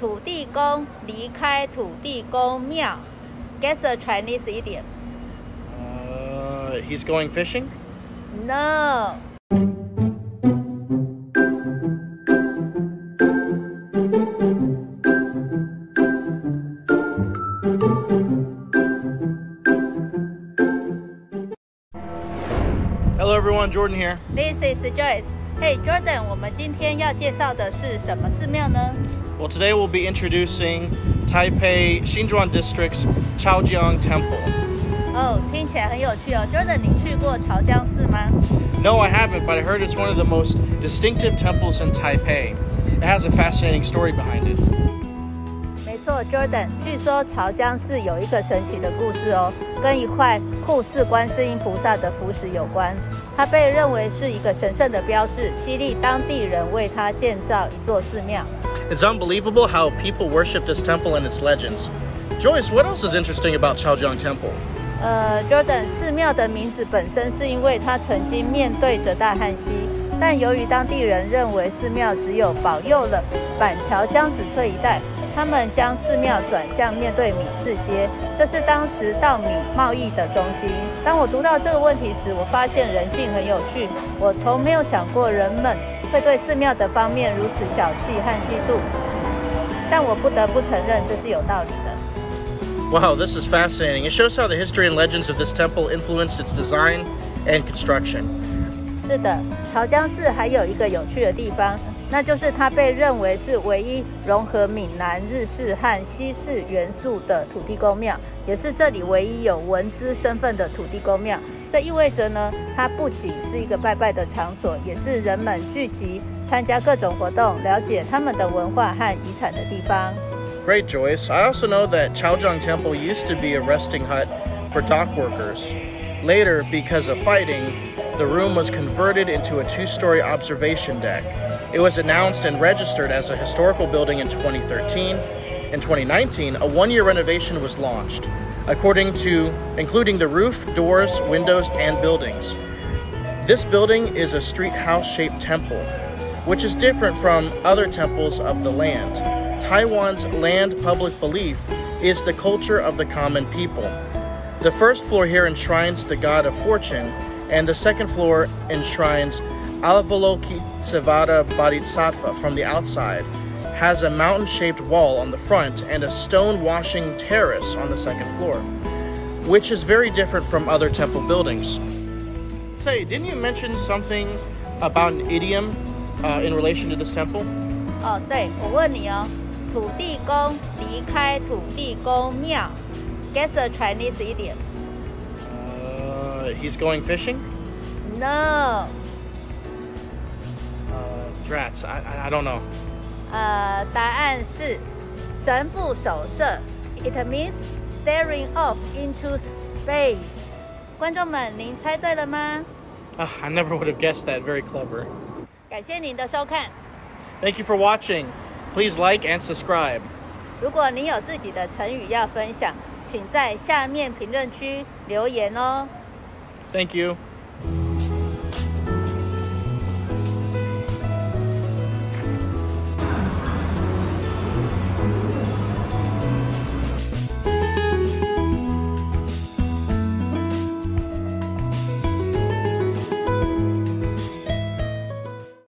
土地公离开土地公庙. Guess a Chinese idiom. He's going fishing? No. Hello everyone, Jordan here. This is Joyce. Hey Jordan, 我们今天要介绍的是什么寺庙呢？ Well, today we'll be introducing Taipei Xinzhuang District's Chaojiang Temple. Oh, 听起来很有趣哦。Jordan, 你去过朝江寺吗? No, I haven't, but I heard it's one of the most distinctive temples in Taipei. It has a fascinating story behind it. 没错 ，Jordan， 据说朝江寺有一个神奇的故事哦，跟一块酷似观世音菩萨的符石有关。它被认为是一个神圣的标志，激励当地人为它建造一座寺庙。 It's unbelievable how people worship this temple and its legends. Joyce, what else is interesting about Chaojiang Temple? Jordan, 寺庙的名字本身是因为它曾经面对着大汉溪，但由于当地人认为寺庙只有保佑了板桥江子翠一带，他们将寺庙转向面对米市街，这是当时稻米贸易的中心。当我读到这个问题时，我发现人性很有趣，我从没有想过人们 会对寺庙的方面如此小气和嫉妒，但我不得不承认这是有道理的。Wow, this is fascinating. It shows how the history and legends of this temple influenced its design and construction. 是的，朝江寺还有一个有趣的地方，那就是它被认为是唯一融合闽南日式和西式元素的土地公庙，也是这里唯一有文资身份的土地公庙。 这意味着呢，它不仅是一个拜拜的场所，也是人们聚集、参加各种活动、了解他们的文化和遗产的地方。Great, Joyce. I also know that Chaojiang Temple used to be a resting hut for dock workers. Later, because of fighting, the room was converted into a two-story observation deck. It was announced and registered as a historical building in 2013. In 2019, a one-year renovation was launched. According to, including the roof, doors, windows, and buildings. This building is a street house-shaped temple, which is different from other temples of the land. Taiwan's land public belief is the culture of the common people. The first floor here enshrines the god of fortune, and the second floor enshrines Avalokitesvara Bodhisattva from the outside. Has a mountain-shaped wall on the front and a stone washing terrace on the second floor, which is very different from other temple buildings. Say, didn't you mention something about an idiom in relation to this temple? Oh, 对，我问你哦，土地公离开土地公庙 ，guess a Chinese idiom. He's going fishing? No. Drats, I don't know. 答案是神不守舍 ，It means staring off into space。观众们，您猜对了吗？ I never would have guessed that. Very clever. 感谢您的收看。Thank you for watching. Please like and subscribe. 如果您有自己的成语要分享，请在下面评论区留言哦。Thank you.